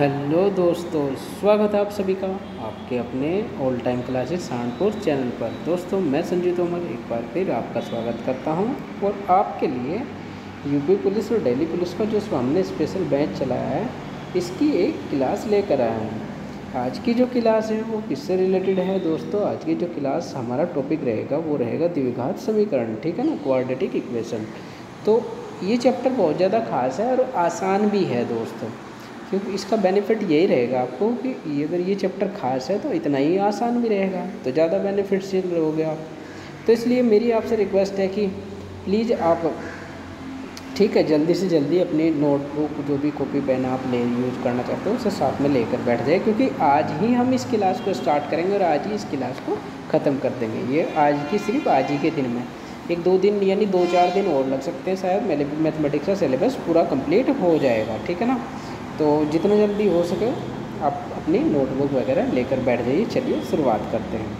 Hello दोस्तों, स्वागत है आप सभी का आपके अपने all time classes Saharanpur channel पर। दोस्तों, मैं संजीव तोमर एक बार फिर आपका स्वागत करता हूं और आपके लिए यूपी पुलिस और डेली पुलिस का जो हमने स्पेशल बैच चलाया है इसकी एक क्लास लेकर आया हूं। आज की जो क्लास है वो किससे रिलेटेड है दोस्तों? आज की जो क्लास हमारा टॉपिक रहेगा वो रहेगा द्विघात समीकरण, ठीक है ना, क्वाड्रेटिक इक्वेशन। तो ये चैप्टर बहुत ज़्यादा खास है और आसान भी है दोस्तों, क्योंकि इसका बेनिफिट यही रहेगा आपको कि अगर ये चैप्टर खास है तो इतना ही आसान भी रहेगा तो ज़्यादा बेनिफिशियल रहोगे आप। तो इसलिए मेरी आपसे रिक्वेस्ट है कि प्लीज़ आप, ठीक है, जल्दी से जल्दी अपनी नोटबुक जो भी कॉपी पेन आप ले यूज़ करना चाहते हो उसे साथ में लेकर बैठ जाए, क्योंकि आज ही हम इस क्लास को स्टार्ट करेंगे और आज ही इस क्लास को ख़त्म कर देंगे। ये आज की, सिर्फ आज ही के दिन में, एक दो दिन यानी 2-4 दिन और लग सकते हैं शायद, मेरे मैथमेटिक्स का सिलेबस पूरा कंप्लीट हो जाएगा, ठीक है ना। तो जितना जल्दी हो सके आप अपनी नोटबुक वगैरह लेकर बैठ जाइए। चलिए शुरुआत करते हैं।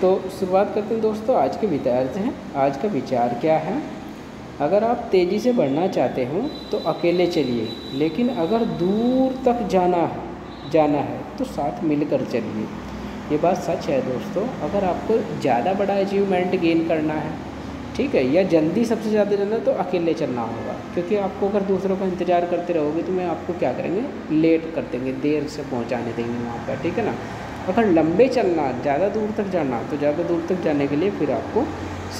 तो शुरुआत करते हैं दोस्तों आज के विचार से। आज का विचार क्या है? अगर आप तेज़ी से बढ़ना चाहते हो तो अकेले चलिए, लेकिन अगर दूर तक जाना है तो साथ मिलकर चलिए। ये बात सच है दोस्तों। अगर आपको ज़्यादा बड़ा अचीवमेंट गेन करना है, ठीक है, या जल्दी सबसे ज़्यादा चलना तो अकेले चलना होगा, क्योंकि आपको अगर दूसरों का इंतजार करते रहोगे तो मैं आपको क्या करेंगे, लेट कर देंगे, देर से पहुंचाने देंगे वहाँ पर, ठीक है ना। अगर लंबे चलना, ज़्यादा दूर तक जाना, तो ज़्यादा दूर तक जाने के लिए फिर आपको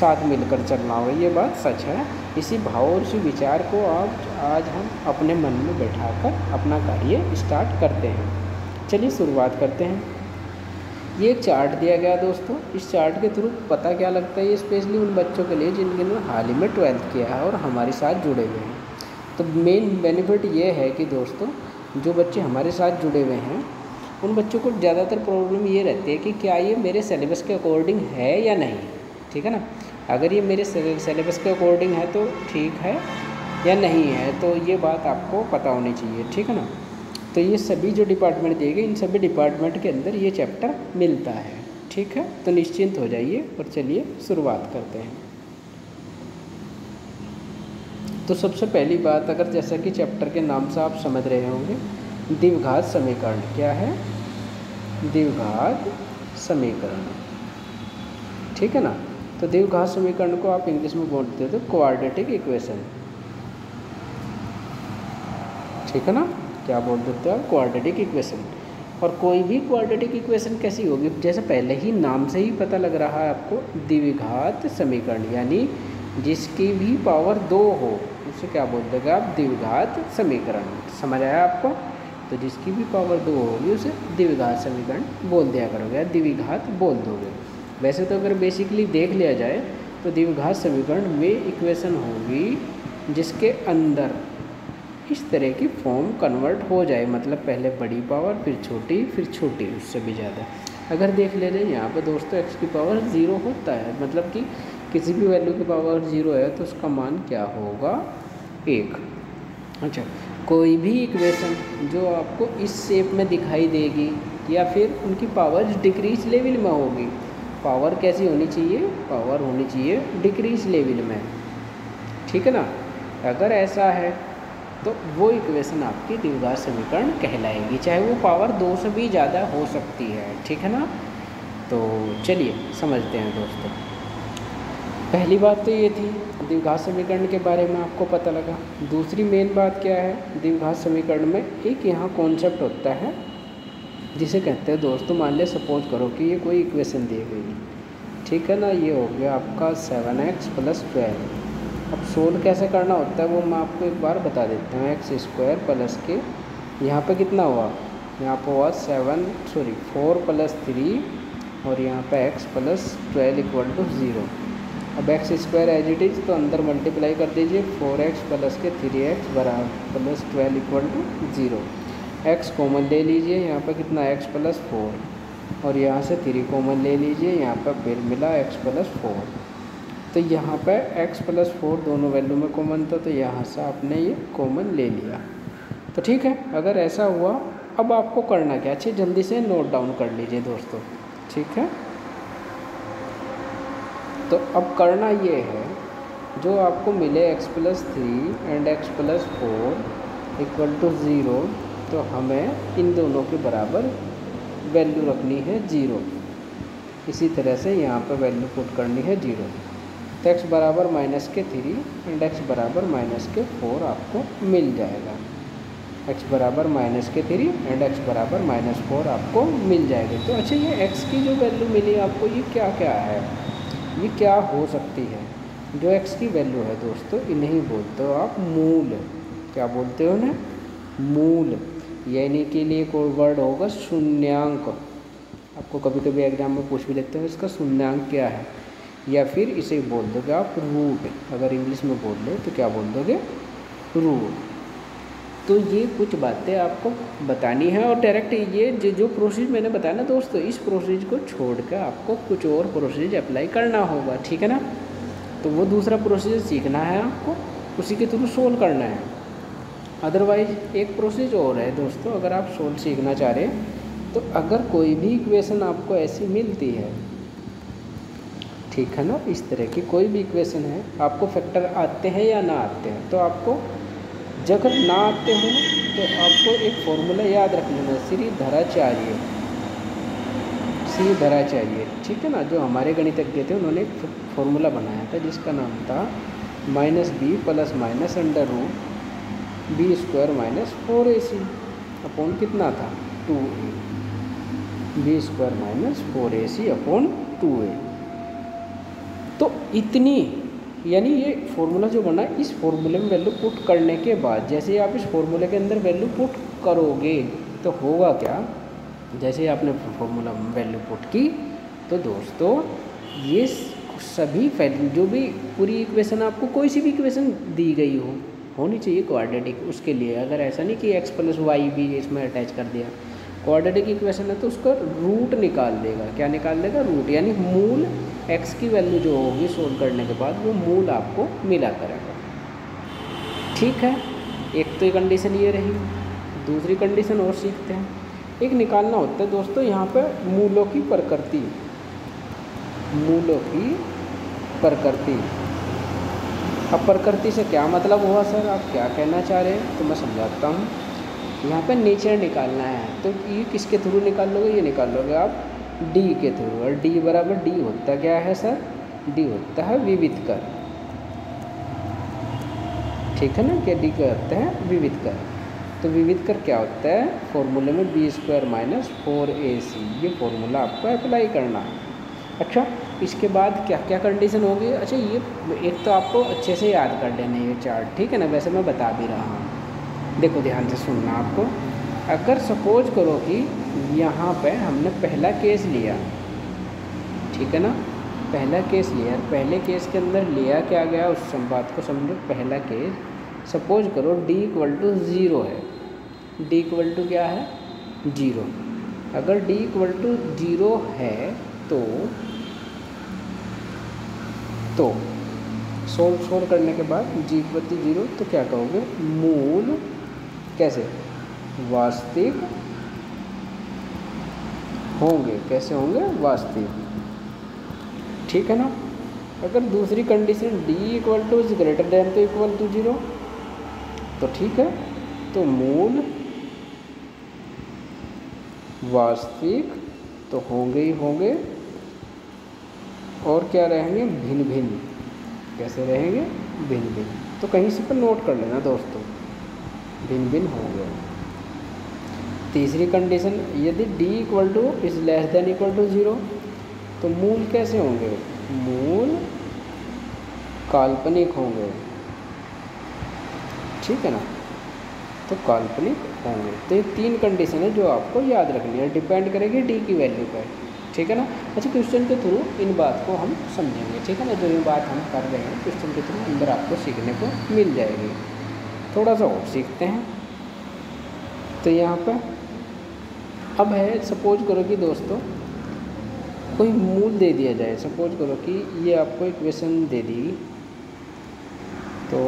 साथ मिलकर चलना होगा। ये बात सच है। इसी भाव और इसी विचार को आप आज हम अपने मन में बैठा कर अपना कार्य स्टार्ट करते हैं। चलिए शुरुआत करते हैं। ये एक चार्ट दिया गया दोस्तों। इस चार्ट के थ्रू पता क्या लगता है, ये स्पेशली उन बच्चों के लिए जिनके हाल ही में 12th किया है और हमारे साथ जुड़े हुए हैं। तो मेन बेनिफिट ये है कि दोस्तों जो बच्चे हमारे साथ जुड़े हुए हैं उन बच्चों को ज़्यादातर प्रॉब्लम ये रहती है कि क्या ये मेरे सिलेबस के अकॉर्डिंग है या नहीं, ठीक है ना। अगर ये मेरे सिलेबस के अकॉर्डिंग है तो ठीक है, या नहीं है तो ये बात आपको पता होनी चाहिए, ठीक है ना। तो ये सभी जो डिपार्टमेंट दिए गए इन सभी डिपार्टमेंट के अंदर ये चैप्टर मिलता है, ठीक है। तो निश्चिंत हो जाइए और चलिए शुरुआत करते हैं। तो सबसे पहली बात, अगर जैसा कि चैप्टर के नाम से आप समझ रहे होंगे, द्विघात समीकरण क्या है, द्विघात समीकरण, ठीक है ना। तो द्विघात समीकरण को आप इंग्लिश में बोलते हो तो क्वाड्रेटिक इक्वेशन, ठीक है ना, क्या बोल देते हो आप, क्वाड्रेटिक इक्वेशन। और कोई भी क्वाड्रेटिक इक्वेशन कैसी होगी, जैसे पहले ही नाम से ही पता लग रहा है आपको, द्विघात समीकरण, यानी जिसकी भी पावर 2 हो उसे क्या बोल देगा आप, द्विघात समीकरण। समझ आया आपको? तो जिसकी भी पावर 2 होगी उसे द्विघात समीकरण बोल दिया करोगे, द्विघात बोल दोगे। वैसे तो अगर बेसिकली देख लिया जाए तो द्विघात समीकरण में इक्वेशन होगी जिसके अंदर इस तरह की फॉर्म कन्वर्ट हो जाए, मतलब पहले बड़ी पावर फिर छोटी उससे भी ज़्यादा। अगर देख ले रहे हैं यहाँ पर दोस्तों, x की पावर 0 होता है, मतलब कि किसी भी वैल्यू की पावर 0 है तो उसका मान क्या होगा, 1। अच्छा, कोई भी इक्वेशन जो आपको इस शेप में दिखाई देगी या फिर उनकी पावर डिक्रीज लेवल में होगी, पावर कैसी होनी चाहिए, पावर होनी चाहिए डिक्रीज लेवल में, ठीक है ना। अगर ऐसा है तो वो इक्वेशन आपकी द्विघात समीकरण कहलाएगी, चाहे वो पावर 2 से भी ज़्यादा हो सकती है, ठीक है ना। तो चलिए समझते हैं दोस्तों। पहली बात तो ये थी द्विघात समीकरण के बारे में आपको पता लगा। दूसरी मेन बात क्या है, द्विघात समीकरण में एक यहाँ कॉन्सेप्ट होता है जिसे कहते हैं दोस्तों, मान ले सपोज करो कि ये कोई इक्वेशन दी गई, ठीक है ना। ये हो गया आपका 7x + 12। अब सोल्व कैसे करना होता है वो मैं आपको एक बार बता देता हूँ। x² + के यहाँ पे कितना हुआ, यहाँ पर हुआ 4 + 3 और यहाँ पे x + 12 = 0। अब x² एज इट इज़, तो अंदर मल्टीप्लाई कर दीजिए, 4x + के 3x + 12 = 0। x कॉमन ले लीजिए, यहाँ पे कितना, x + 4 और यहाँ से 3 कॉमन ले लीजिए, यहाँ पर फिर मिला x + 4। तो यहाँ पर x + 4 दोनों वैल्यू में कॉमन था तो यहाँ से आपने ये कॉमन ले लिया, तो ठीक है। अगर ऐसा हुआ, अब आपको करना क्या, अच्छे जल्दी से नोट डाउन कर लीजिए दोस्तों, ठीक है। तो अब करना ये है, जो आपको मिले x + 3 एंड x + 4 = 0 तो हमें इन दोनों के बराबर वैल्यू रखनी है 0। इसी तरह से यहाँ पर वैल्यू पुट करनी है 0। तो एक्स बराबर माइनस के 3 एंड एक्स बराबर माइनस के 4 आपको मिल जाएगा। एक्स बराबर माइनस के 3 एंड एक्स बराबर माइनस 4 आपको मिल जाएगी। तो अच्छा, ये एक्स की जो वैल्यू मिली आपको, ये क्या क्या है, ये क्या हो सकती है? जो एक्स की वैल्यू है दोस्तों, इन्हें बोलते हो आप मूल। क्या बोलते हो ना, मूल। यानी कि लिए एक और वर्ड होगा शून्यांक। आपको कभी कभी एग्जाम में पूछ भी लेते हैं इसका शून्यांक क्या है, या फिर इसे बोल दोगे आप रूट। अगर इंग्लिश में बोल दो तो क्या बोल दोगे, रूट। तो ये कुछ बातें आपको बतानी है और डायरेक्ट ये जो प्रोसेस मैंने बताया ना दोस्तों, इस प्रोसेस को छोड़कर आपको कुछ और प्रोसेस अप्लाई करना होगा, ठीक है ना। तो वो दूसरा प्रोसेस सीखना है आपको, उसी के थ्रू सोल्व करना है। अदरवाइज एक प्रोसेस और है दोस्तों, अगर आप सोल्व सीखना चाह रहे हैं तो अगर कोई भी इक्वेशन आपको ऐसी मिलती है, ठीक है ना, इस तरह की कोई भी इक्वेशन है, आपको फैक्टर आते हैं या ना आते हैं, तो आपको जगत ना आते हो तो आपको एक फॉर्मूला याद रख लेना, श्री धराचार्य, ठीक है ना। जो हमारे गणितज्ञ थे उन्होंने एक फॉर्मूला बनाया था जिसका नाम था -b + -√b² - 4ac अपॉन कितना था, 2a। b² - 4ac upon 2a। तो इतनी, यानी ये फॉर्मूला जो बना, इस फॉर्मूले में वैल्यू पुट करने के बाद, जैसे आप इस फॉर्मूले के अंदर वैल्यू पुट करोगे तो होगा क्या, जैसे आपने फॉर्मूला में वैल्यू पुट की तो दोस्तों ये सभी वैल्यू, जो भी पूरी इक्वेशन आपको, कोई सी भी इक्वेशन दी गई हो, होनी चाहिए क्वाड्रेटिक। उसके लिए अगर ऐसा नहीं कि x + y भी इसमें अटैच कर दिया, क्वाड्रेटिक इक्वेशन है तो उसका रूट निकाल देगा। क्या निकाल देगा, रूट। यानी मूल x की वैल्यू जो होगी सोल्व करने के बाद, वो मूल आपको मिला करेगा, ठीक है। एक तो ये कंडीशन ये रही, दूसरी कंडीशन और सीखते हैं। एक निकालना होता है दोस्तों यहाँ पर मूलों की प्रकृति। अब प्रकृति से क्या मतलब हुआ सर, आप क्या कहना चाह रहे हैं, तो मैं समझाता हूँ। यहाँ पे नेचर निकालना है, तो ये किसके थ्रू निकाल लोगे, ये निकाल लोगे आप d के थ्रू। और d होता क्या है सर, d होता है विविधकर, ठीक है ना। क्या d कहते हैं, विविधकर। तो विविधकर क्या होता है, फॉर्मूले में b² - 4ac, ये फॉर्मूला आपको अप्लाई करना है। अच्छा, इसके बाद क्या क्या कंडीशन होगी, अच्छा ये एक तो आपको अच्छे से याद कर लेना है ये चार्ट, ठीक है ना। वैसे मैं बता भी रहा हूँ, देखो ध्यान से सुनना आपको। अगर सपोज करो कि यहाँ पे हमने पहला केस लिया, ठीक है ना, पहला केस लिया। पहले केस के अंदर लिया क्या गया, उस बात को समझो। पहला केस सपोज करो d = 0 है। d = क्या है, 0। अगर d = 0 है तो सोल्व करने के बाद g = 0, तो क्या कहोगे, मूल कैसे वास्तविक होंगे, कैसे होंगे, वास्तविक, ठीक है ना। अगर दूसरी कंडीशन d > > 0 तो ठीक है, तो मूल वास्तविक तो होंगे ही होंगे, और क्या रहेंगे, भिन्न भिन्न। कैसे रहेंगे, भिन्न भिन्न। तो कहीं से पर नोट कर लेना दोस्तों, भिन्न भिन्न होंगे। तीसरी कंडीशन, यदि d > < 0 तो मूल कैसे होंगे, मूल काल्पनिक होंगे, ठीक है ना, तो काल्पनिक होंगे। तो ये 3 कंडीशन है जो आपको याद रखनी है, डिपेंड करेगी d की वैल्यू पर, ठीक है ना। अच्छा, क्वेश्चन के थ्रू इन बात को हम समझेंगे, ठीक है ना। जो ये बात हम कर रहे हैं क्वेश्चन के थ्रू अंदर आपको सीखने को मिल जाएगी। थोड़ा सा और सीखते हैं। तो यहाँ पर अब है, सपोज करो कि दोस्तों कोई मूल दे दिया जाए। सपोज करो कि ये आपको इक्वेशन दे दी, तो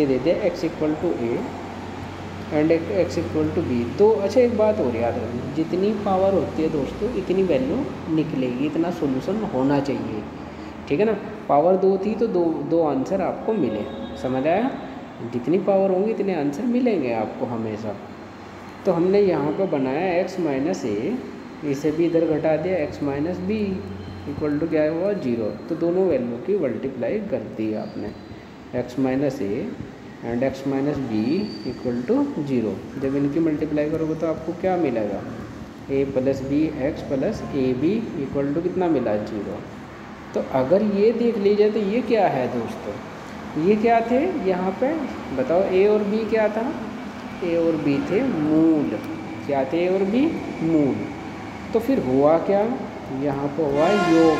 ये दे दिया x = a and x = b। तो अच्छा, एक बात और याद रखना, जितनी पावर होती है दोस्तों इतनी वैल्यू निकलेगी, इतना सॉल्यूशन होना चाहिए, ठीक है ना। पावर 2 थी तो 2 आंसर आपको मिले, समझ आया। जितनी पावर होंगी इतने आंसर मिलेंगे आपको हमेशा। तो हमने यहाँ पर बनाया x माइनस ए, इसे भी इधर घटा दिया, x minus B equal to क्या हुआ जीरो। तो दोनों वैल्यू की मल्टीप्लाई कर दी आपने, x minus A and x minus B equal to zero. जब इनकी मल्टीप्लाई करोगे तो आपको क्या मिलेगा, a plus B X plus A B equal to कितना मिला जीरो। तो अगर ये देख लीजिए तो ये क्या है दोस्तों, ये क्या थे यहाँ पे बताओ, a और b क्या था, a और b थे मूल। क्या थे a और b, मूल। तो फिर हुआ क्या, यहाँ पर हुआ योग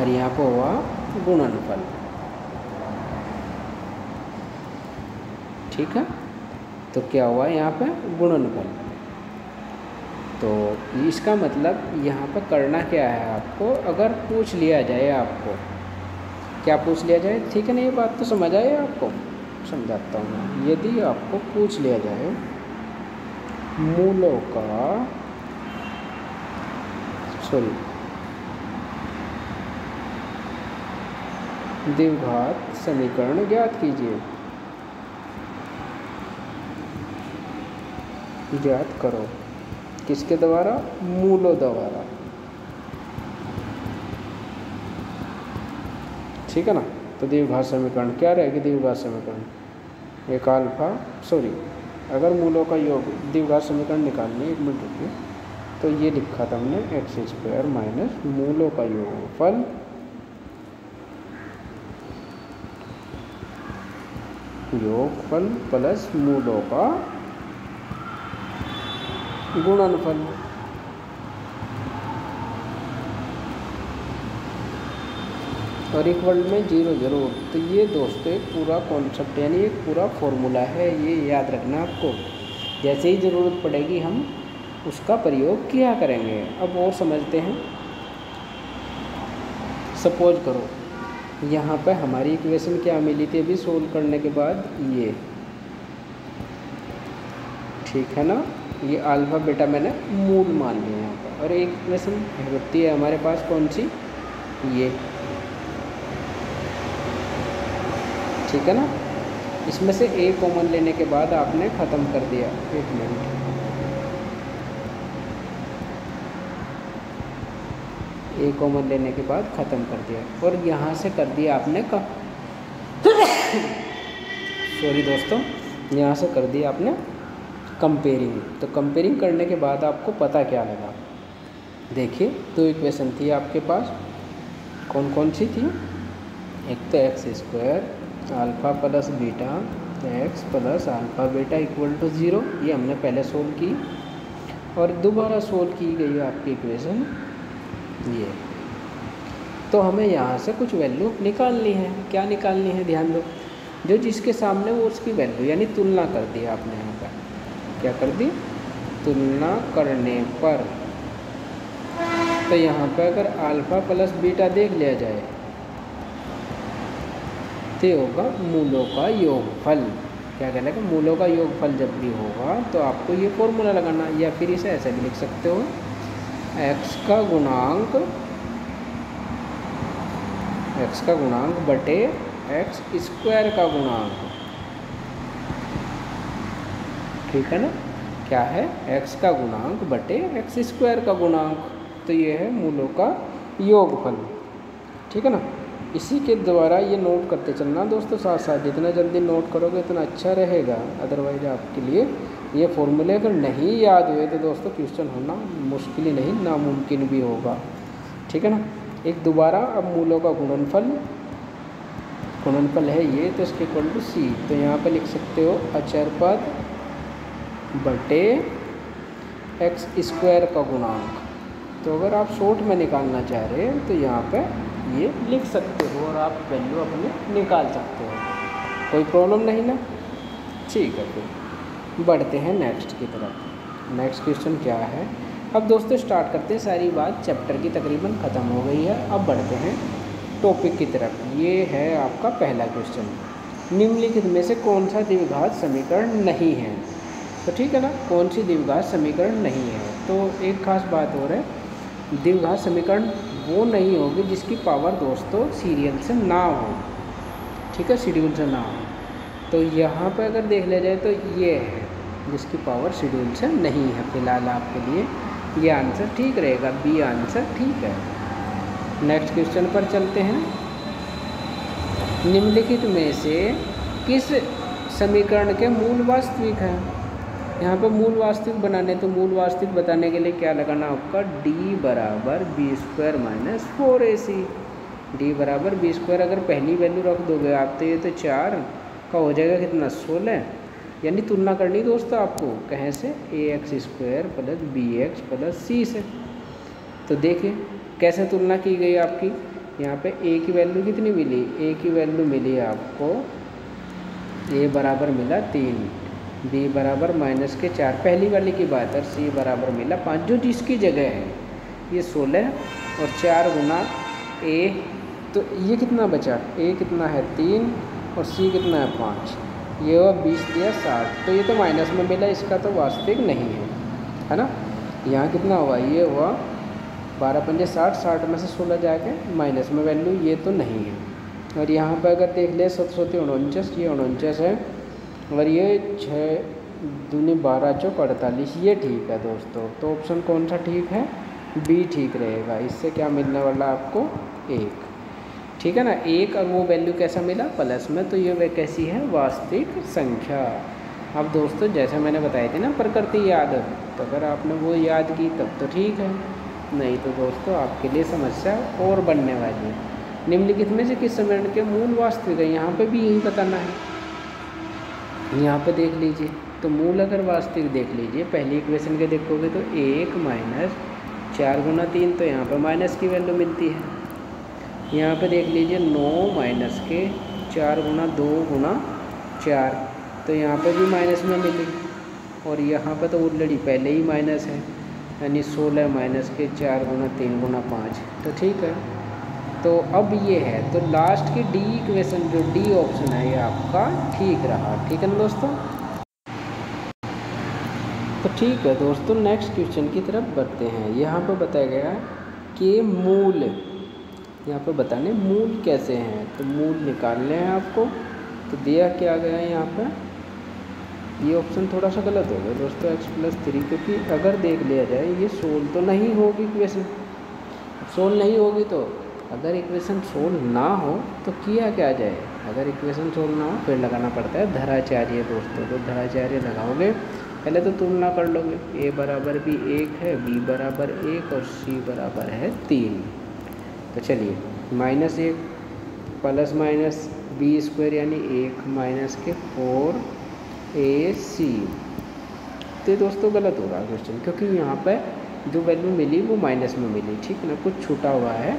और यहाँ पर हुआ गुणनफल। ठीक है, तो क्या हुआ यहाँ पे गुणनफल। तो इसका मतलब यहाँ पर करना क्या है आपको, अगर पूछ लिया जाए आपको, क्या पूछ लिया जाए, ठीक है ना, ये बात तो समझ आए आपको, समझाता हूँ। यदि आपको पूछ लिया जाए मूलों का द्विघात समीकरण ज्ञात कीजिए, ज्ञात करो किसके द्वारा, मूलों द्वारा। ठीक है ना, तो द्विघात समीकरण क्या रहेगी, द्विघात समीकरण एक अल्फा, सॉरी अगर मूलों का योग द्विघात समीकरण निकालना है, एक मिनट रुकिए। तो ये लिखा था हमने एक्स स्क्वायर माइनस मूलों का योगफल प्लस मूलों का गुणनफल। और इक्वल में जीरो जरूर। तो ये दोस्तों एक पूरा कॉन्सेप्ट यानी एक पूरा फॉर्मूला है, ये याद रखना आपको। जैसे ही ज़रूरत पड़ेगी हम उसका प्रयोग किया करेंगे। अब और समझते हैं, सपोज करो यहाँ पे हमारी इक्वेशन क्या मिली थी अभी सोल्व करने के बाद, ये ठीक है ना, ये अल्फा बेटा मैंने मूल मान लिया यहाँ पर। और एक इक्वेशन होती है हमारे पास कौन सी, ये ठीक है ना, इसमें से ए कॉमन लेने के बाद आपने ख़त्म कर दिया। एक मिनट, ए कॉमन लेने के बाद ख़त्म कर दिया और यहाँ से कर दिया आपने सॉरी दोस्तों, यहाँ से कर दिया आपने कंपेयरिंग। तो कंपेयरिंग करने के बाद आपको पता क्या लगा, देखिए दो इक्वेशन थी आपके पास, कौन कौन सी थी, एक तो x square alpha plus beta X plus alpha beta equal to zero, ये हमने पहले सोल्व की और दोबारा सोल्व की गई आपकी इक्वेशन ये। तो हमें यहाँ से कुछ वैल्यू निकालनी है, क्या निकालनी है ध्यान दो, जो जिसके सामने वो उसकी वैल्यू यानी तुलना कर दी आपने यहाँ पर, क्या कर दी, तुलना करने पर। तो यहाँ पर अगर अल्फ़ा प्लस बीटा देख लिया जाए तो ये होगा मूलों का योगफल। क्या कहलाएगा, मूलों का योगफल। जब भी होगा तो आपको ये फॉर्मूला लगाना, या फिर इसे ऐसे भी लिख सकते हो, x का गुणांक बटे एक्स स्क्वायर का गुणांक। ठीक है ना, क्या है, x का गुणांक बटे एक्स स्क्वायर का गुणांक। तो ये है मूलों का योगफल। ठीक है ना, इसी के द्वारा ये नोट करते चलना दोस्तों, साथ साथ जितना जल्दी नोट करोगे उतना अच्छा रहेगा, अदरवाइज आपके लिए ये फॉर्मूले अगर नहीं याद हुए तो दोस्तों क्वेश्चन होना मुश्किल ही नहीं, नामुमकिन भी होगा। ठीक है ना, एक दोबारा अब मूलों का गुणनफल है ये, तो इसके इक्वल टू सी। तो यहाँ पर लिख सकते हो अचर पद बटे एक्स स्क्वायर का गुणांक। तो अगर आप शॉर्ट में निकालना चाह रहे हैं तो यहाँ पर ये लिख सकते हो और आप वैल्यू अपने निकाल सकते हो, कोई प्रॉब्लम नहीं ना। ठीक है, फिर बढ़ते हैं नेक्स्ट की तरफ। नेक्स्ट क्वेश्चन क्या है, अब दोस्तों स्टार्ट करते हैं, सारी बात चैप्टर की तकरीबन ख़त्म हो गई है। अब बढ़ते हैं टॉपिक की तरफ। ये है आपका पहला क्वेश्चन, निम्नलिखित में से कौन सा द्विघात समीकरण नहीं है। तो ठीक है ना, कौन सी द्विघात समीकरण नहीं है। तो एक ख़ास बात और है, द्विघात समीकरण वो नहीं होगी जिसकी पावर दोस्तों सीरियल से ना हो। ठीक है, शेड्यूल से ना हो। तो यहाँ पर अगर देख लिया जाए तो ये है जिसकी पावर शेड्यूल से नहीं है। फिलहाल आपके लिए ये आंसर ठीक रहेगा, बी आंसर ठीक है। नेक्स्ट क्वेश्चन पर चलते हैं। निम्नलिखित में से किस समीकरण के मूल वास्तविक है? यहाँ पर मूल वास्तविक बनाने, तो मूल वास्तविक बताने के लिए क्या लगाना आपका, डी बराबर B square minus 4AC। D बराबर बी स्क्वायर अगर पहली वैल्यू रख दोगे आप तो ये तो 4 का हो जाएगा कितना, 16। यानी तुलना करनी दोस्तों आपको कहाँ से, AX² + BX + C से। तो देखिए कैसे तुलना की गई आपकी, यहाँ पे A की वैल्यू कितनी मिली, A की वैल्यू मिली आपको, A बराबर मिला 3, B बराबर -4 पहली वाली की बात, और C बराबर मिला 5 जो जिसकी जगह है ये 16 और 4 गुना A, तो ये कितना बचा, A कितना है 3 और C कितना है 5, ये हुआ 20 दिया 60। तो ये तो माइनस में मिला, इसका तो वास्तविक नहीं है, है ना। यहाँ कितना हुआ, ये हुआ 12×5 = 60, 60 में से 16 जाके माइनस में वैल्यू, ये तो नहीं है। और यहाँ पर अगर देख ले 749, ये 49 है और ये 6×2 = 12×4 = 48, ये ठीक है दोस्तों। तो ऑप्शन कौन सा ठीक है, बी ठीक रहेगा। इससे क्या मिलने वाला आपको, 1, ठीक है ना। 1 और वो वैल्यू कैसा मिला, प्लस में, तो ये वे कैसी है, वास्तविक संख्या। अब दोस्तों जैसा मैंने बताई थी ना प्रकृति याद, तो अगर आपने वो याद की तब तो ठीक है, नहीं तो दोस्तों आपके लिए समस्या और बनने वाली है। निम्नलिखित में से किस समीकरण के मूल वास्तविक है, यहाँ पे भी यही बताना है। यहाँ पे देख लीजिए तो मूल अगर वास्तविक देख लीजिए पहली इक्वेशन के देखोगे तो 1 - 4×3, तो यहाँ पे माइनस की वैल्यू मिलती है। यहाँ पे देख लीजिए 9 - 4×2×4, तो यहाँ पर भी माइनस में मिली, और यहाँ पर तो ऑलरेडी पहले ही माइनस है, यानी 16 - 4×3×5, तो ठीक है। तो अब ये है, तो लास्ट की डी इक्वेशन जो डी ऑप्शन है ये आपका ठीक रहा, ठीक है ना दोस्तों। तो ठीक है दोस्तों, नेक्स्ट क्वेश्चन की तरफ बढ़ते हैं। यहाँ पर बताया गया कि मूल, यहाँ पर बताने मूल कैसे हैं, तो मूल निकालने हैं आपको। तो दिया क्या गया है यहाँ पर, ये ऑप्शन थोड़ा सा गलत हो गया दोस्तों, x + 3, क्योंकि अगर देख लिया जाए ये 16 तो नहीं होगी इक्वेशन, 16 नहीं होगी। तो अगर इक्वेशन 16 ना हो तो किया क्या जाए, अगर इक्वेशन 16 ना हो फिर लगाना पड़ता है धराचार्य दोस्तों। तो धराचार्य लगाओगे, पहले तो तुलना कर लोगे, A = B1 है, B बराबर 1 और C बराबर 3। तो चलिए -1 ± B² यानी 1 - 4 AC। तो दोस्तों गलत हो रहा है क्वेश्चन, क्योंकि यहाँ पर जो वैल्यू मिली वो माइनस में मिली, ठीक ना, कुछ छूटा हुआ है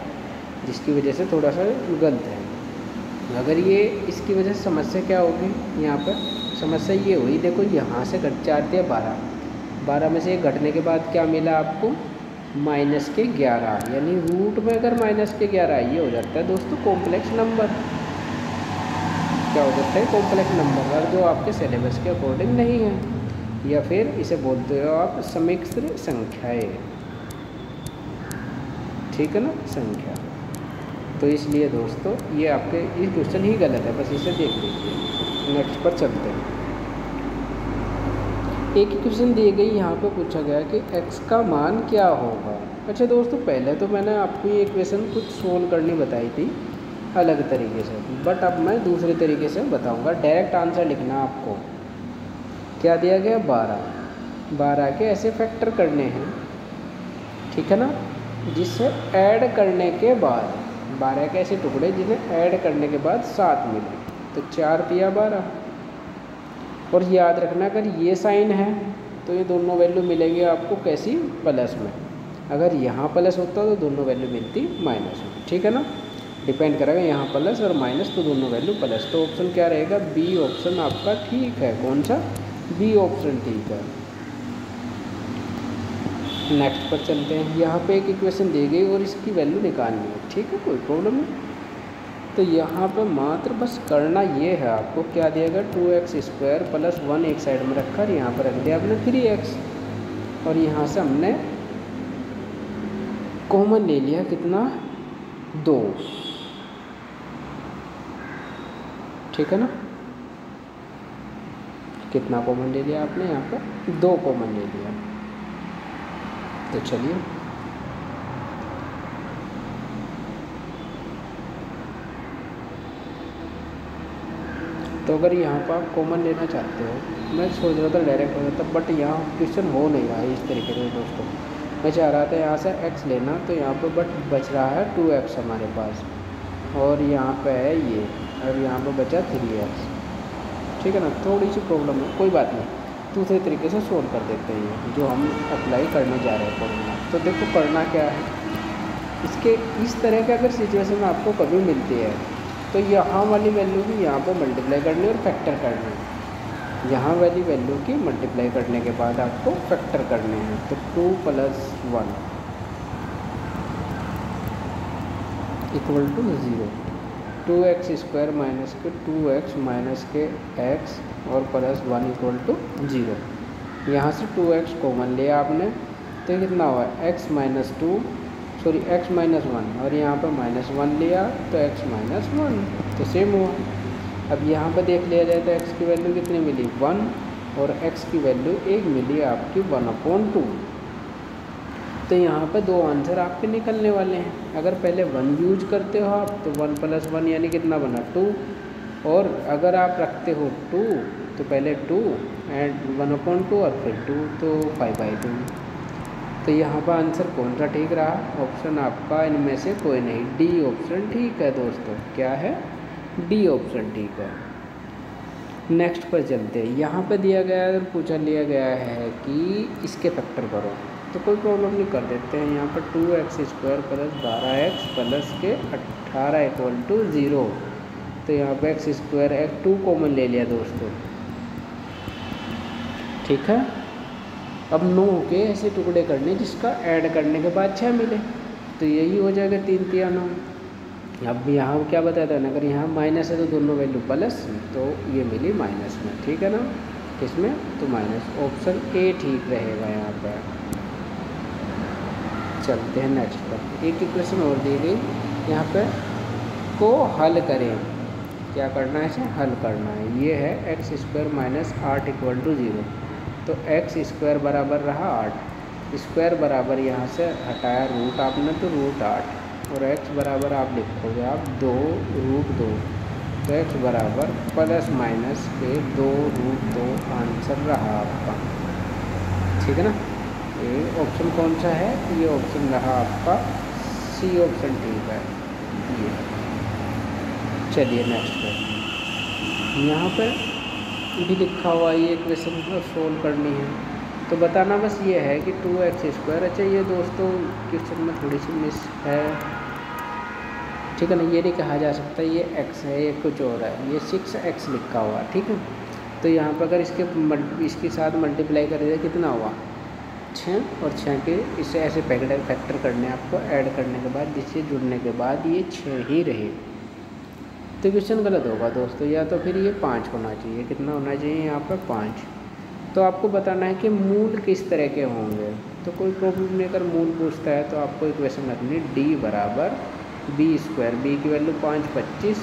जिसकी वजह से थोड़ा सा गलत है। अगर ये इसकी वजह से समस्या क्या होगी, यहाँ पर समस्या ये हुई, देखो यहाँ से घट 4 दिया 12, 12 में से घटने के बाद क्या मिला आपको, -11, यानी रूट में अगर -11 ये हो जाता है दोस्तों कॉम्प्लेक्स नंबर, क्या हो जाता है कॉम्प्लेक्स नंबर, और जो आपके सिलेबस के अकॉर्डिंग नहीं है, या फिर इसे बोलते हो आप सम्मिश्र संख्याएं, ठीक है ना, संख्या। तो इसलिए दोस्तों ये आपके इस क्वेश्चन ही गलत है, बस इसे देख लीजिए। नेक्स्ट पर चलते हैं। एक क्वेश्चन दी गई, यहाँ पे पूछा गया कि x का मान क्या होगा। अच्छा दोस्तों, पहले तो मैंने आपको ये क्वेश्चन कुछ सोल्व करनी बताई थी अलग तरीके से, बट अब मैं दूसरे तरीके से बताऊंगा। डायरेक्ट आंसर लिखना आपको, क्या दिया गया, 12 के ऐसे फैक्टर करने हैं, ठीक है ना, जिससे ऐड करने के बाद 12 के ऐसे टुकड़े जिन्हें ऐड करने के बाद 7 मिले, तो 4 = 12। और याद रखना अगर ये साइन है तो ये दोनों वैल्यू मिलेंगी आपको कैसी, प्लस में। अगर यहाँ प्लस होता तो दोनों वैल्यू मिलती माइनस में, ठीक है ना, डिपेंड करेगा यहाँ प्लस और माइनस, तो दोनों वैल्यू प्लस। तो ऑप्शन क्या रहेगा, बी ऑप्शन आपका ठीक है। कौन सा, बी ऑप्शन ठीक है। नेक्स्ट पर चलते हैं। यहाँ पे एक इक्वेशन दी गई और इसकी वैल्यू निकालनी है, ठीक है, कोई प्रॉब्लम नहीं। तो यहाँ पे मात्र बस करना ये है आपको, क्या दिया गया, 2x² + 1 एक साइड में रखा और यहाँ पर रख दिया आपने 3x, और यहाँ से हमने कॉमन ले लिया कितना, 2। ठीक है ना। कितना कॉमन ले लिया आपने, यहाँ पे 2 कॉमन ले लिया। तो चलिए तो अगर यहाँ पर आप कॉमन लेना चाहते हो, मैं सोच रहा था डायरेक्ट हो जाता बट यहाँ क्वेश्चन हो नहीं रहा है इस तरीके से दोस्तों। मैं चाह रहा था यहाँ से x लेना तो यहाँ पर बट बच रहा है 2x हमारे पास, और यहाँ पे है ये, और यहाँ पर बचा 3x। ठीक है ना, थोड़ी सी प्रॉब्लम है, कोई बात नहीं, दूसरे तरीके से सोल्व कर देते हैं जो हम अप्लाई करने जा रहे हैं करना। तो देखो करना क्या है, इसके इस तरह के अगर सिचुएशन आपको कभी मिलती है तो यहाँ वाली वैल्यू की यहाँ पर मल्टीप्लाई करनी और फैक्टर करना है। यहाँ वाली वैल्यू की मल्टीप्लाई करने के बाद आपको फैक्टर करने हैं। तो 2 + 1 equal to 0, 2x² - 2x - x और +1 इक्वल टू 0। यहाँ से 2x कॉमन लिया आपने तो कितना हुआ x - 1 और यहाँ पर -1 लिया तो x - 1 तो सेम हुआ। अब यहाँ पर देख लिया जाए तो x की वैल्यू कितनी मिली 1 और x की वैल्यू 1 मिली आपकी 1/2। तो यहाँ पर 2 आंसर आपके निकलने वाले हैं। अगर पहले 1 यूज करते हो आप तो 1 + 1 यानी कितना बना 2, और अगर आप रखते हो 2 तो पहले 2 एंड 1/2 और फिर 2 तो 5/2। तो यहाँ पर आंसर कौन सा ठीक रहा, ऑप्शन आपका इनमें से कोई नहीं, डी ऑप्शन ठीक है दोस्तों। क्या है, डी ऑप्शन ठीक है। नेक्स्ट पर चलते हैं। यहाँ पर दिया गया है, पूछा लिया गया है कि इसके फैक्टर करो, तो कोई प्रॉब्लम नहीं, कर देते हैं। यहाँ पर 2x² + 12x + 18 इक्वल टू 0। तो यहाँ पर x² 2 कॉमन ले लिया दोस्तों। ठीक है, अब 9 के ऐसे टुकड़े करने जिसका ऐड करने के बाद 6 मिले, तो यही हो जाएगा 3 × 3 = 9। अब यहाँ क्या बताया था ना, अगर यहाँ माइनस है तो दोनों वैल्यू प्लस, तो ये मिली माइनस में। ठीक है ना, इसमें तो माइनस, ऑप्शन ए ठीक रहेगा यहाँ पर। चलते हैं नेक्स्ट पर। एक इक्वेशन और दी गई, यहाँ पे को हल करें। क्या करना है, इसे हल करना है। ये है x² - 8 = 0। तो x² = 8, स्क्वायर बराबर यहाँ से हटाया रूट आपने तो √8, और x बराबर आप लिखोगे आप 2√2। तो x बराबर ± 2√2 आंसर रहा आपका। ठीक है ना, ये ऑप्शन कौन सा है, ये ऑप्शन रहा आपका सी ऑप्शन ठीक है ये। चलिए नेक्स्ट पर। यहाँ पर भी लिखा हुआ ये क्वेश्चन को सोल्व करनी है, तो बताना बस ये है कि 2x²। अच्छा ये दोस्तों क्वेश्चन में थोड़ी सी मिस है, ठीक है ना, ये नहीं कहा जा सकता ये x है ये कुछ और है, ये 6x लिखा हुआ। ठीक है, तो यहाँ पर अगर इसके साथ मल्टीप्लाई करें कितना हुआ 6, और 6 के इसे ऐसे फैक्टर करने आपको ऐड करने के बाद जिससे जुड़ने के बाद ये 6 ही रहे। तो क्वेश्चन गलत होगा दोस्तों, या तो फिर ये 5 होना चाहिए। कितना होना चाहिए यहाँ पर 5। तो आपको बताना है कि मूल किस तरह के होंगे, तो कोई प्रॉब्लम नहीं। अगर मूल पूछता है तो आपको इक्वेशन रखनी D = b², b की वैल्यू 5, 25,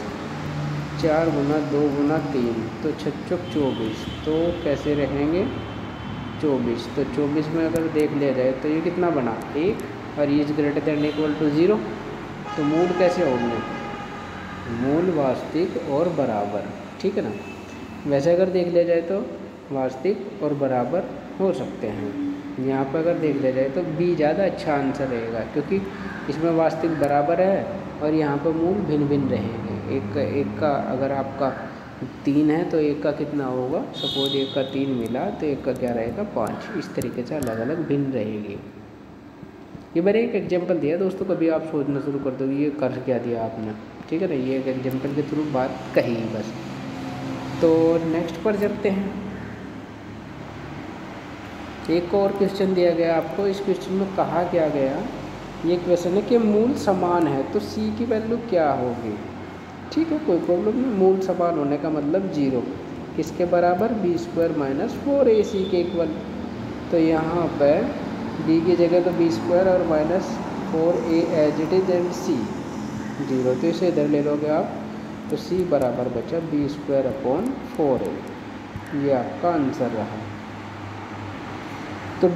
4 × 2 × 3 तो 6×24। तो कैसे रहेंगे 24, तो 24 में अगर देख लिया जाए तो ये कितना बना 1, और ये > 0। तो मूल कैसे होंगे, मूल वास्तविक और बराबर। ठीक है ना, वैसे अगर देख लिया जाए तो वास्तविक और बराबर हो सकते हैं। यहाँ पर अगर देख लिया जाए तो b ज़्यादा अच्छा आंसर रहेगा, क्योंकि इसमें वास्तविक बराबर है और यहाँ पर मूल भिन्न भिन्न रहेंगे। एक का अगर आपका 3 है तो 1 का कितना होगा, सपोज 1 का 3 मिला तो 1 का क्या रहेगा 5। इस तरीके से अलग अलग भिन्न रहेगी। ये मैंने एक एग्जांपल दिया दोस्तों, कभी आप सोचना शुरू कर दोगे ये कर क्या दिया आपने। ठीक है ना, ये एक एग्जांपल के थ्रू बात कही बस। तो नेक्स्ट पर चलते हैं। एक और क्वेश्चन दिया गया आपको। इस क्वेश्चन में कहा क्या गया, ये क्वेश्चन है कि मूल समान है तो सी की वैल्यू क्या होगी। ठीक है, कोई प्रॉब्लम नहीं, मूल समान होने का मतलब 0, किसके बराबर b² - 4 के इक्वल। तो यहाँ पर b की जगह तो b² और -4 as it is and c 0। तो इसे इधर ले लोगे आप तो C बराबर बचा B² अपॉन 4A, ये आपका आंसर रहा। तो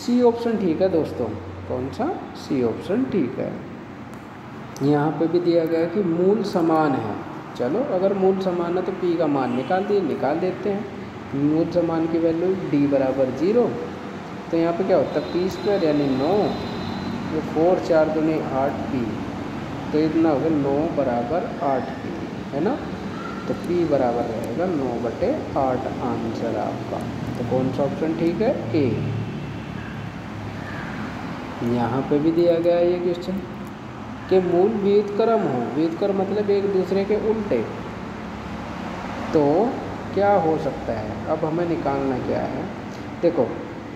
C ऑप्शन ठीक है दोस्तों, कौन सा? C ऑप्शन ठीक है। यहाँ पे भी दिया गया है कि मूल समान है। चलो अगर मूल समान है तो P का मान निकाल देते हैं। मूल समान की वैल्यू D बराबर 0, तो यहाँ पे क्या होता है P² यानी 9, ये 4 × 4 = 8P, तो इतना होगा 9 बराबर 8P, है ना। तो P बराबर रहेगा 9/8 आंसर आपका। तो कौन सा ऑप्शन ठीक है? A। यहाँ पे भी दिया गया ये क्वेश्चन कि मूल व्युत्क्रम हो, व्युत्क्रम मतलब एक दूसरे के उल्टे, तो क्या हो सकता है? अब हमें निकालना क्या है? देखो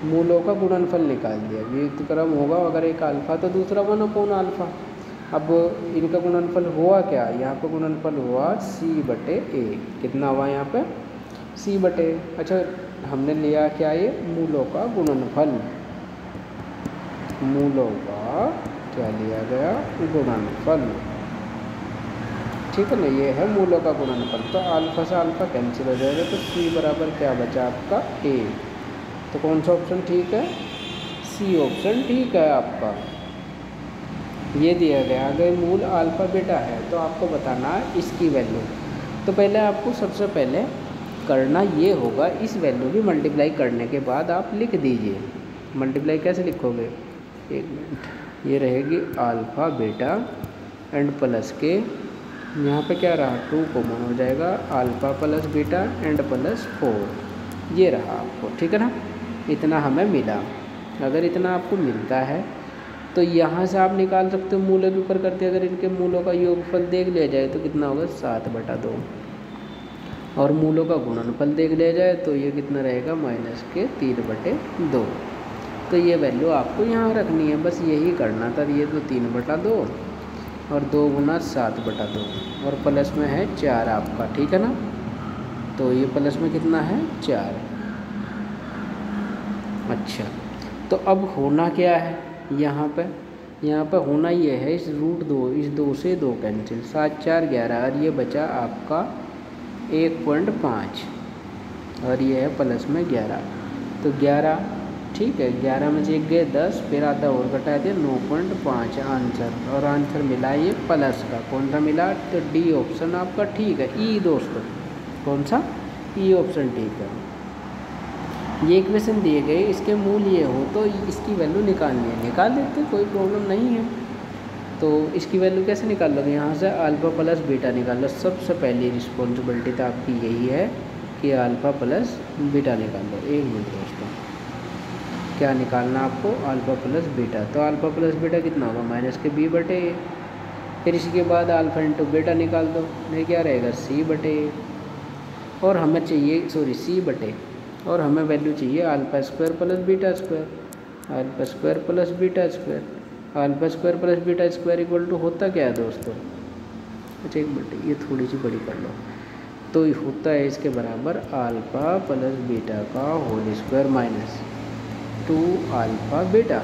मूलों का गुणनफल निकाल दिया, व्युत्क्रम होगा अगर एक अल्फ़ा तो दूसरा 1/अल्फ़ा। अब इनका गुणनफल हुआ क्या? यहाँ पर गुणनफल हुआ C/A। कितना हुआ यहाँ पे? C/A। अच्छा हमने लिया क्या? ये मूलों का गुणनफल, मूलों का क्या लिया गया? गुणनफल, ठीक है ना। ये है मूलों का गुणनफल, तो अल्फ़ा से अल्फ़ा कैंसिल हो जाएगा, तो C बराबर क्या बचा आपका? A। तो कौन सा ऑप्शन ठीक है? C ऑप्शन ठीक है आपका। ये दिया गया अगर मूल अल्फ़ा बेटा है तो आपको बताना है इसकी वैल्यू। तो पहले आपको सबसे पहले करना ये होगा, इस वैल्यू की मल्टीप्लाई करने के बाद आप लिख दीजिए। मल्टीप्लाई कैसे लिखोगे? एक मिनट, ये रहेगी अल्फ़ा बेटा एंड प्लस के, यहाँ पे क्या रहा? 2 कॉमन हो जाएगा, alpha plus beta and plus 4, ये रहा आपको, ठीक है ना। इतना हमें मिला। अगर इतना आपको मिलता है तो यहाँ से आप निकाल सकते हो मूलों के ऊपर करते। अगर इनके मूलों का योगफल देख लिया जाए तो कितना होगा? 7/2, और मूलों का गुणनफल देख लिया जाए तो ये कितना रहेगा? -3/2। तो ये वैल्यू आपको यहाँ रखनी है, बस यही करना था। ये तो 3/2 और 2 × 7/2 और प्लस में है 4 आपका, ठीक है ना। तो ये प्लस में कितना है? 4। अच्छा तो अब होना क्या है यहाँ पे होना ये है, इस इस 2 से 2 कैंसिल, 7×4 = 11 और ये बचा आपका 1.5 और ये है प्लस में 11, तो 11 ठीक है। 11 में से 1 गए 10, फिर आधा और घटा दिया 9.5 आंसर, और आंसर मिला ये प्लस का। कौन सा मिला? तो D ऑप्शन आपका ठीक है। E दोस्तों, कौन सा? E ऑप्शन ठीक है। ये इक्वेशन दिए गए, इसके मूल ये हो तो इसकी वैल्यू निकालनी है, निकाल देते हैं, कोई प्रॉब्लम नहीं है। तो इसकी वैल्यू कैसे निकाल लोगे? यहाँ से अल्फ़ा प्लस बीटा निकाल लो। सबसे पहली रिस्पॉन्सिबिलिटी तो आपकी यही है कि अल्फ़ा प्लस बीटा निकाल लो। एक मिनट दोस्तों, क्या निकालना आपको? Alpha plus beta. तो अल्फ़ा प्लस बीटा कितना होगा? -B/A। फिर इसके बाद अल्फ़ा इंटू बीटा निकाल दो, ये क्या रहेगा? C/A। और हमें चाहिए C/A, और हमें वैल्यू चाहिए alpha square plus beta square = होता क्या है दोस्तों? अच्छा एक मिनट, ये थोड़ी सी बड़ी कर लो। तो ये होता है इसके बराबर अल्फ़ा प्लस बीटा का होल स्क्वायर -2 अल्फ़ा बीटा,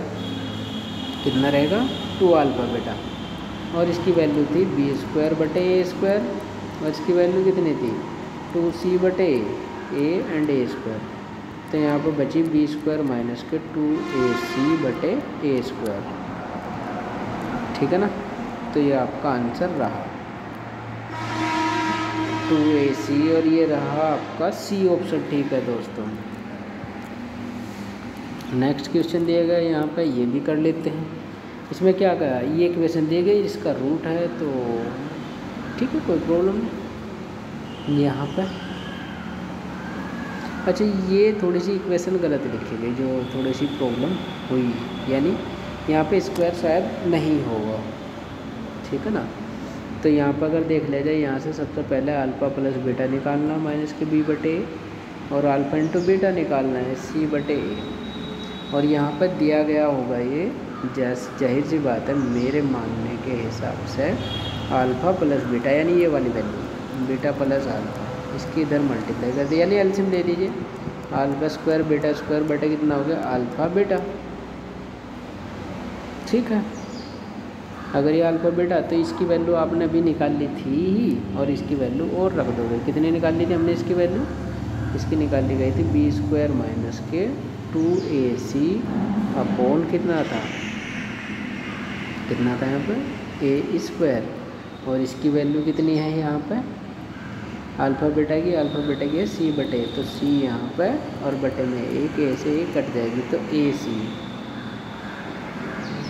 कितना रहेगा? 2 अल्फ़ा बीटा। और इसकी वैल्यू थी B² बटे A², और इसकी वैल्यू कितनी थी? 2C बटे A एंड A², तो यहाँ पर बची B² - 2AC बटे A², ठीक है ना। तो ये आपका आंसर रहा 2AC, और ये रहा आपका C ऑप्शन ठीक है दोस्तों। नेक्स्ट क्वेश्चन दिया गया, यहाँ पे ये भी कर लेते हैं। इसमें क्या कहा? ये क्वेश्चन दिए गए, इसका रूट है, तो ठीक है कोई प्रॉब्लम नहीं। यहाँ पर अच्छा ये थोड़ी सी इक्वेशन गलत लिखी गई, जो थोड़ी सी प्रॉब्लम हुई, यानी यहाँ पे स्क्वायर शायद नहीं होगा, ठीक है ना। तो यहाँ पर अगर देख लिया जाए, यहाँ से सबसे पहले अल्फ़ा प्लस बीटा निकालना -B/A, और अल्फ़ा इंटू बीटा निकालना है C/A। और यहाँ पर दिया गया होगा ये, जाहिर सी बात है मेरे मानने के हिसाब से अल्फ़ा प्लस बीटा, यानी ये वाली वैल्यू बीटा प्लस अल्फ़ा, इसकी इधर मल्टीप्लाई कर दिया, यानी एलसीएम ले लीजिए। अल्फ़ा स्क्वायर बीटा स्क्वायर कितना हो गया? अल्फ़ा बीटा, ठीक है। अगर ये अल्फ़ाबेट है तो इसकी वैल्यू आपने अभी निकाल ली थी और इसकी वैल्यू और रख दोगे। कितनी निकाल ली थी हमने इसकी वैल्यू? इसकी निकाल ली गई थी बी स्क्वायर माइनस के 2ac अपॉन कितना था यहाँ पर ए स्क्वायर, और इसकी वैल्यू कितनी है यहाँ पर? अल्फ़ा बेटा की सी बटे, तो सी यहाँ पर और बटे में एक ए से एक कट जाएगी तो ac।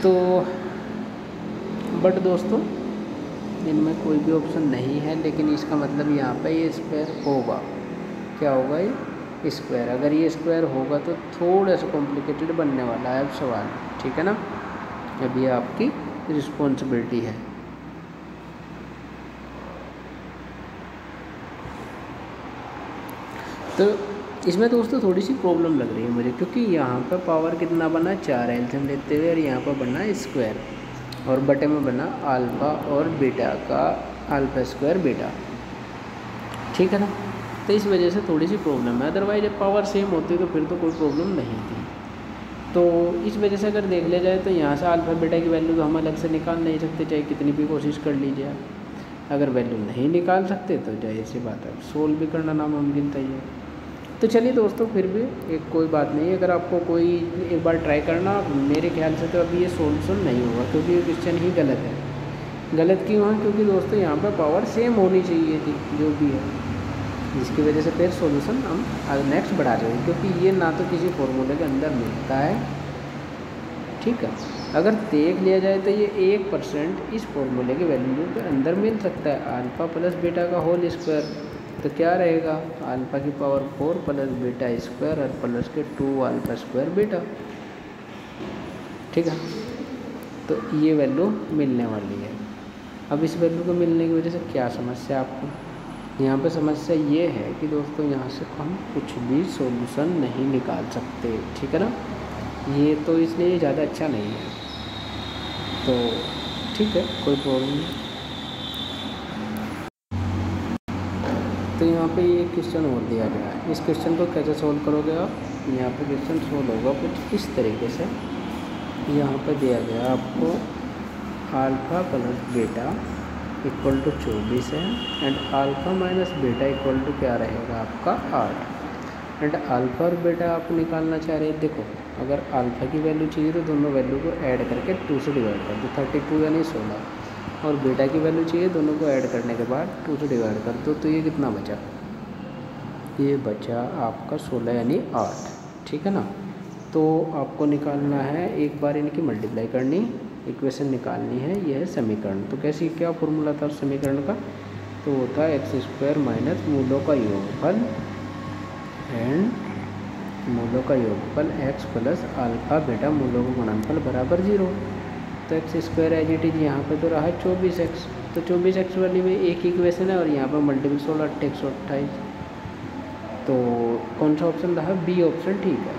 तो बट दोस्तों इनमें कोई भी ऑप्शन नहीं है, लेकिन इसका मतलब यहाँ पे ये स्क्वायर होगा। क्या होगा? ये स्क्वायर। अगर ये स्क्वायर होगा तो थोड़ा सा कॉम्प्लिकेटेड बनने वाला है अब सवाल, ठीक है ना। अब ये आपकी रिस्पॉन्सिबिलिटी है। तो इसमें दोस्तों थोड़ी सी प्रॉब्लम लग रही है मुझे, क्योंकि यहाँ पर पावर कितना बना 4 LCM लेते हुए, और यहाँ पर बना स्क्वायर और बटे में बना अल्फ़ा और बीटा का अल्फ़ा स्क्वायर बीटा, ठीक है ना। तो इस वजह से थोड़ी सी प्रॉब्लम है, अदरवाइज जब पावर सेम होती तो फिर तो कोई प्रॉब्लम नहीं थी। तो इस वजह से अगर देख लिया जाए तो यहाँ से अल्फ़ा बीटा की वैल्यू तो हम अलग से निकाल नहीं सकते, चाहे कितनी भी कोशिश कर लीजिए आप। अगर वैल्यू नहीं निकाल सकते तो जाहिर सी बात है सोल्व भी करना नामुमकिन था ये। तो चलिए दोस्तों, फिर भी एक कोई बात नहीं, अगर आपको कोई एक बार ट्राई करना, मेरे ख्याल से तो अभी ये सोल्यूशन नहीं होगा क्योंकि ये क्वेश्चन ही गलत है। गलत क्यों है? क्योंकि दोस्तों यहाँ पर पावर सेम होनी चाहिए थी जो भी है, जिसकी वजह से फिर सोल्यूशन हम नेक्स्ट बढ़ा रहे हैं, क्योंकि ये ना तो किसी फॉर्मूले के अंदर मिलता है, ठीक है। अगर देख लिया जाए तो ये 1% इस फॉर्मूले के वैल्यू के अंदर मिल सकता है, अल्फ़ा प्लस बीटा का होल स्क्वायर। तो क्या रहेगा? अल्फ़ा की पावर 4 प्लस बीटा स्क्वायर और प्लस के 2 अल्फ़ा स्क्वायर बीटा, ठीक है। तो ये वैल्यू मिलने वाली है। अब इस वैल्यू को मिलने की वजह से क्या समस्या आपको? यहाँ पे समस्या ये है कि दोस्तों यहाँ से हम कुछ भी सॉल्यूशन नहीं निकाल सकते, ठीक है ना। ये तो इसलिए ज़्यादा अच्छा नहीं है, तो ठीक है, कोई प्रॉब्लम नहीं। तो यहाँ पे ये क्वेश्चन और दिया गया है, इस क्वेश्चन को कैसे सोल्व करोगे आप? यहाँ पे क्वेश्चन सोल्व होगा कुछ इस तरीके से। यहाँ पे दिया गया आपको alpha plus beta equal to 24 है, and alpha minus beta equal to क्या रहेगा आपका 8। एंड अल्फ़ा और बीटा आप निकालना चाह रहे हैं। देखो, अगर अल्फ़ा की वैल्यू चाहिए तो दोनों वैल्यू को ऐड करके 2 से डिवाइड कर दो, 32 यानी 16, और बीटा की वैल्यू चाहिए, दोनों को ऐड करने के बाद 2 से डिवाइड कर दो, तो ये कितना बचा? ये बचा आपका 16 यानी 8, ठीक है ना। तो आपको निकालना है, एक बार इनकी मल्टीप्लाई करनी, इक्वेशन निकालनी है। यह है समीकरण। तो कैसी, क्या फॉर्मूला था समीकरण का? तो वो था x² माइनस मूलों का योगफल एंड x प्लस अल्फ़ा बेटा मूलों का गुणनफल बराबर 0। तो x² एज इट इज यहाँ पर तो रहा 24x, तो 24x वाली में एक इक्वेशन है और यहाँ पर मल्टीपल 16, 28। तो कौन सा ऑप्शन रहा? बी ऑप्शन ठीक है,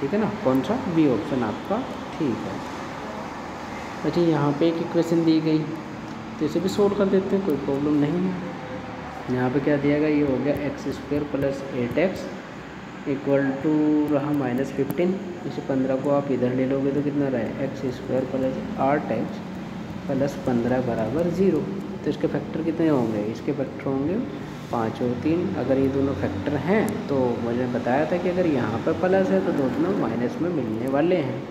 ठीक है ना। कौन सा? बी ऑप्शन आपका ठीक है। अच्छा, यहाँ पे एक इक्वेशन दी गई, तो इसे भी सोल्व कर देते हैं, कोई प्रॉब्लम नहीं है। यहाँ पर क्या दिया गया? ये हो गया x² plus 8x equal to रहा -15। इसे 15 को आप इधर ले लोगे तो कितना रहे? x² प्लस 8x प्लस 15 बराबर 0। तो इसके फैक्टर कितने होंगे? इसके फैक्टर होंगे 5 और 3। अगर ये दोनों फैक्टर हैं तो मैंने बताया था कि अगर यहाँ पर प्लस है तो दोनों माइनस में मिलने वाले हैं।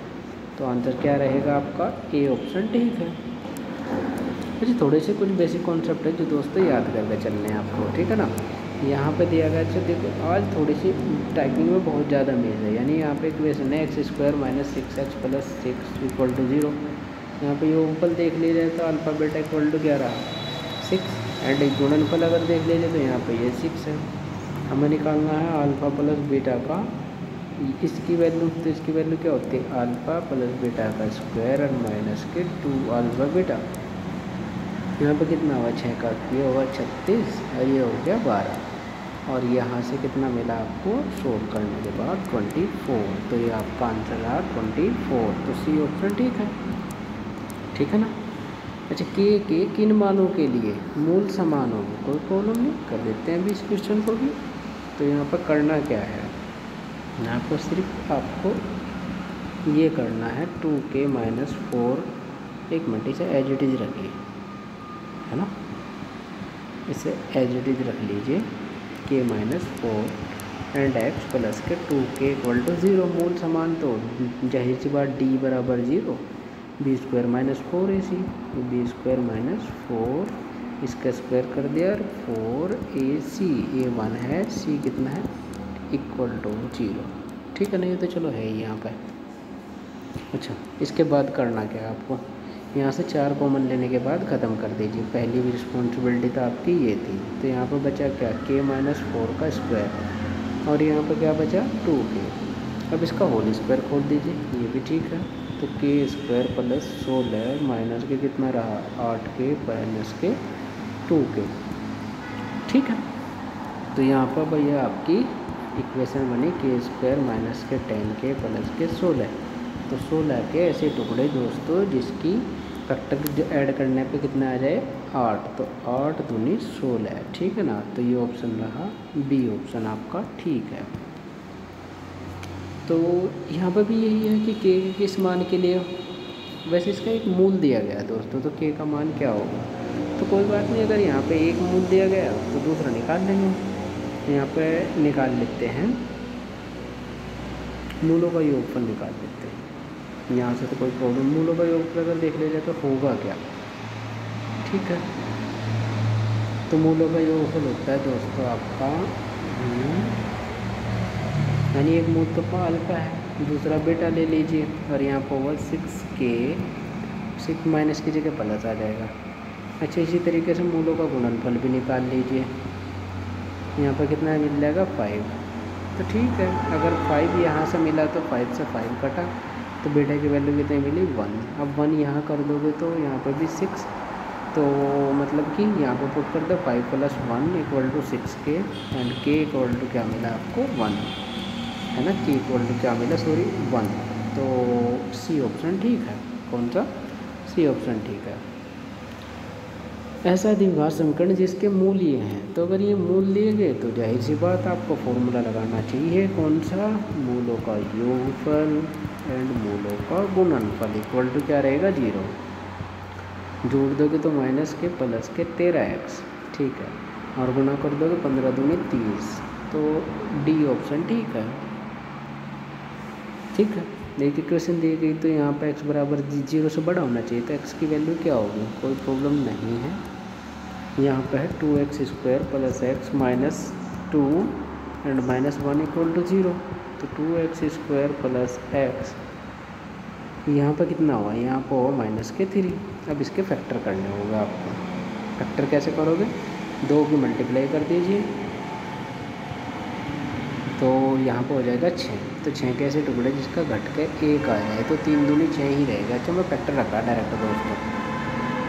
तो आंसर क्या रहेगा आपका? ए ऑप्शन ठीक है। अच्छा, थोड़े से कुछ बेसिक कॉन्सेप्ट है जो दोस्तों याद करके चलने हैं आपको, ठीक है ना। यहाँ पे दिया गया, अच्छा देखो आज थोड़ी सी टाइपिंग में बहुत ज़्यादा मेज है, यानी यहाँ पे इक्वेशन है x² minus 6x plus 6 equal to 0। यहाँ पर योगफल देख लिया जाए तो अल्फ़ा बेटा इक्वल टू क्या रहा? 6। एंड गुणनफल अगर देख लिया जाए तो यहाँ पे ये 6 है। हमें निकालना है अल्फ़ा प्लस बीटा का इसकी वैल्यू, तो इसकी वैल्यू क्या होती है? अल्फ़ा प्लस बीटा का स्क्वायर और माइनस के 2 अल्फ़ा बीटा। यहाँ पर कितना हुआ? 6 का ये हुआ 36 और ये हो गया 12, और यहाँ से कितना मिला आपको सोल्व करने के बाद? 24। तो ये आपका आंसर रहा 24। तो सी ऑप्शन ठीक है, ठीक है ना। अच्छा, के किन मानों के लिए मूल समान होंगे? कोई प्रॉब्लम नहीं, कर देते हैं अभी इस क्वेश्चन को भी। तो यहाँ पर करना क्या है? यहाँ पर सिर्फ आपको ये करना है 2k - 4 एक मिनट इसे एज इट इज़ रखिए, है ना, इसे एज इट इज़ रख लीजिए। के -4 एंड एक्स प्लस के 2k = 0। मूल समान तो जाहिर सी बात d बराबर 0, b² - 4 ac, b² - 4 इसका स्क्वायर कर दिया और 4ac, a1 है, c कितना है =0। ठीक है, नहीं तो चलो है ही यहाँ पर। अच्छा, इसके बाद करना क्या है आपको, यहाँ से 4 कॉमन लेने के बाद ख़त्म कर दीजिए। पहली भी रिस्पॉन्सिबिलिटी तो आपकी ये थी, तो यहाँ पर बचा क्या k - 4 का स्क्वायर और यहाँ पर क्या बचा 2k। अब इसका होल स्क्वायर खोल दीजिए, ये भी ठीक है। तो k² + 16 माइनस के कितना रहा 8k - 2k। ठीक है, तो यहाँ पर भैया आपकी इक्वेशन बनी k² - 10k + 16। तो 16 के ऐसे टुकड़े दोस्तों, जिसकी फैक्टर ऐड करने पे कितना आ जाए 8, तो 8×2 = 16। ठीक है ना, तो ये ऑप्शन रहा बी ऑप्शन आपका ठीक है। तो यहाँ पर भी यही है कि के किस मान के लिए, वैसे इसका एक मूल दिया गया दोस्तों, तो के का मान क्या होगा, तो कोई बात नहीं, अगर यहाँ पे एक मूल दिया गया तो दूसरा निकाल लेंगे। यहाँ पर निकाल लेते हैं, मूलों का योगफल निकाल लेते हैं यहाँ से, तो कोई प्रॉब्लम। मूलों का योग अगर देख लिया जाए तो होगा क्या, ठीक है, तो मूलों का योगफल होता है दोस्तों आपका, यानी एक मूल तो पाल का है, दूसरा बेटा ले लीजिए और यहाँ पर होगा 6 माइनस की जगह प्लस आ जाएगा। अच्छा, इसी तरीके से मूलों का गुणनफल भी निकाल लीजिए, यहाँ पर कितना मिल जाएगा 5। तो ठीक है, अगर 5 यहाँ से मिला तो 5 से 5 कटा, तो बेटा की वैल्यू कितनी मिली 1। अब 1 यहाँ कर दोगे तो यहाँ पर भी 6, तो मतलब कि यहाँ पर पुट कर दो 5 + 1 = 6 के, एंड k = क्या मिला आपको 1, है ना, k = क्या मिला सॉरी 1। तो c ऑप्शन ठीक है, कौन सा c ऑप्शन ठीक है। ऐसा द्विघात समीकरण जिसके मूल ये हैं, तो अगर ये मूल लिए गए तो जाहिर सी बात आपको फॉर्मूला लगाना चाहिए, कौन सा, मूलों का योगफल एंड मूलों का गुणनफल = क्या रहेगा 0। जोड़ दोगे तो -k + 13x, ठीक है, और गुणा कर दोगे 15×2 = 30, तो डी ऑप्शन ठीक है। ठीक है, एक इक्वेशन दी गई तो यहाँ पर x = 0 से बड़ा होना चाहिए, तो x की वैल्यू क्या होगी, कोई प्रॉब्लम नहीं है। यहाँ पर है 2x² + x - 2 - 1 = 0, तो 2x² + x यहाँ पर कितना हुआ, यहाँ पर हुआ -3। अब इसके फैक्टर करने होगा आपको, फैक्टर कैसे करोगे, 2 की मल्टीप्लाई कर दीजिए तो यहाँ पर हो जाएगा 6, तो 6 के ऐसे टुकड़े जिसका घट के 1 आ जाए, तो 3×2 = 6 ही रहेगा। अच्छा, मैं फैक्टर रखा डायरेक्ट दोस्तों,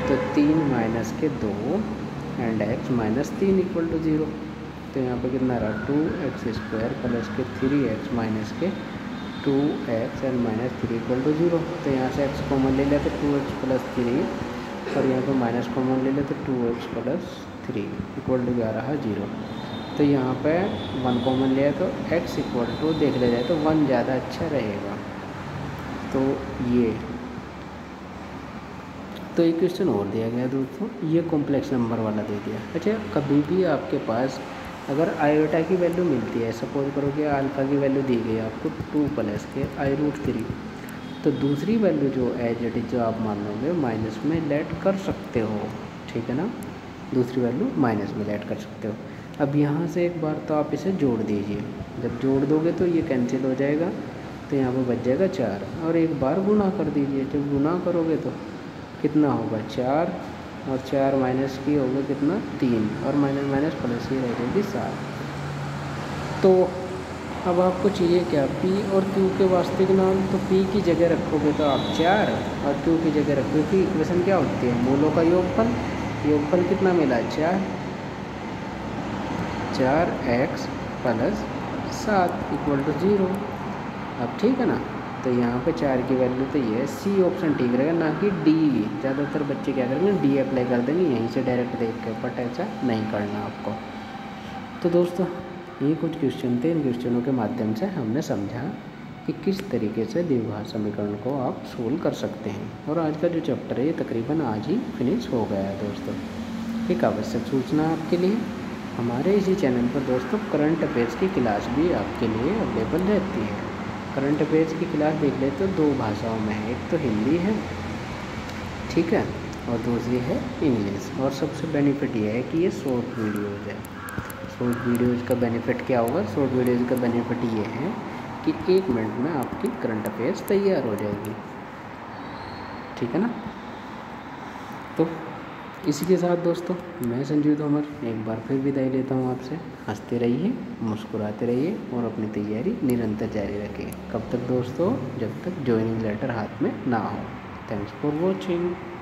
तो 3 - 2 एंड x - 3 = 0, तो यहाँ पे कितना रहा 2x² + 3x - 2x - 3 = 0, तो यहाँ से x कॉमन ले लिया तो 2x + 3 और यहाँ पे माइनस कॉमन ले लिया तो 2x + 3 = क्या रहा 0। तो यहाँ पे 1 कॉमन लिया तो x = देख लिया जाए तो 1 ज़्यादा अच्छा रहेगा, तो ये तो एक क्वेश्चन और दिया गया दोस्तों, ये कॉम्प्लेक्स नंबर वाला दे दिया। अच्छा, कभी भी आपके पास अगर आयोटा की वैल्यू मिलती है, सपोज करो कि अल्फा की वैल्यू दी गई आपको 2 + i√3, तो दूसरी वैल्यू जो एज इट इज जो आप मानोगे माइनस में लेट कर सकते हो, ठीक है ना, दूसरी वैल्यू माइनस में लेट कर सकते हो। अब यहाँ से एक बार तो आप इसे जोड़ दीजिए, जब जोड़ दोगे तो ये कैंसिल हो जाएगा, तो यहाँ पर बच जाएगा 4, और एक बार गुणा कर दीजिए, जब गुणा करोगे तो कितना होगा 4 और 4 - की होगा कितना 3 और -- ही रह जाएगी 7। तो अब आपको चाहिए क्या, p और q के वास्तविक नाम, तो p की जगह रखोगे तो आप 4 और q की जगह रखोगे, कि इक्वेशन क्या होती है मूलों का योगफल, योगफल कितना मिला 4, 4x + 7 = 0। अब ठीक है ना, तो यहाँ पे 4 की वैल्यू तो ये सी ऑप्शन ठीक रहेगा, ना कि डी। ज़्यादातर बच्चे क्या करेंगे डी अप्लाई कर देंगे यहीं से डायरेक्ट देख के, बट ऐसा नहीं करना आपको। तो दोस्तों ये कुछ क्वेश्चन थे, इन क्वेश्चनों के माध्यम से हमने समझा कि किस तरीके से द्विघात समीकरण को आप सोल्व कर सकते हैं। और आज का जो चैप्टर है ये तकरीबन आज ही फिनिश हो गया है दोस्तों। एक आवश्यक सूचना आपके लिए, हमारे इसी चैनल पर दोस्तों करंट अफेयर्स की क्लास भी आपके लिए अवेलेबल रहती है। करंट अफेयर्स की क्लास देख ले तो दो भाषाओं में है, एक तो हिंदी है, ठीक है, और दूसरी है इंग्लिश। और सबसे बेनिफिट ये है कि ये शॉर्ट वीडियोज़ है। शॉर्ट वीडियोज़ का बेनिफिट क्या होगा? शॉर्ट वीडियोज़ का बेनिफिट ये है कि 1 मिनट में आपकी करंट अफेयर्स तैयार हो जाएगी, ठीक है ना। तो इसी के साथ दोस्तों मैं संजीव तोमर एक बार फिर विदाई लेता हूं आपसे। हंसते रहिए, मुस्कुराते रहिए और अपनी तैयारी निरंतर जारी रखिए। कब तक दोस्तों? जब तक ज्वाइनिंग लेटर हाथ में ना हो। Thanks for watching.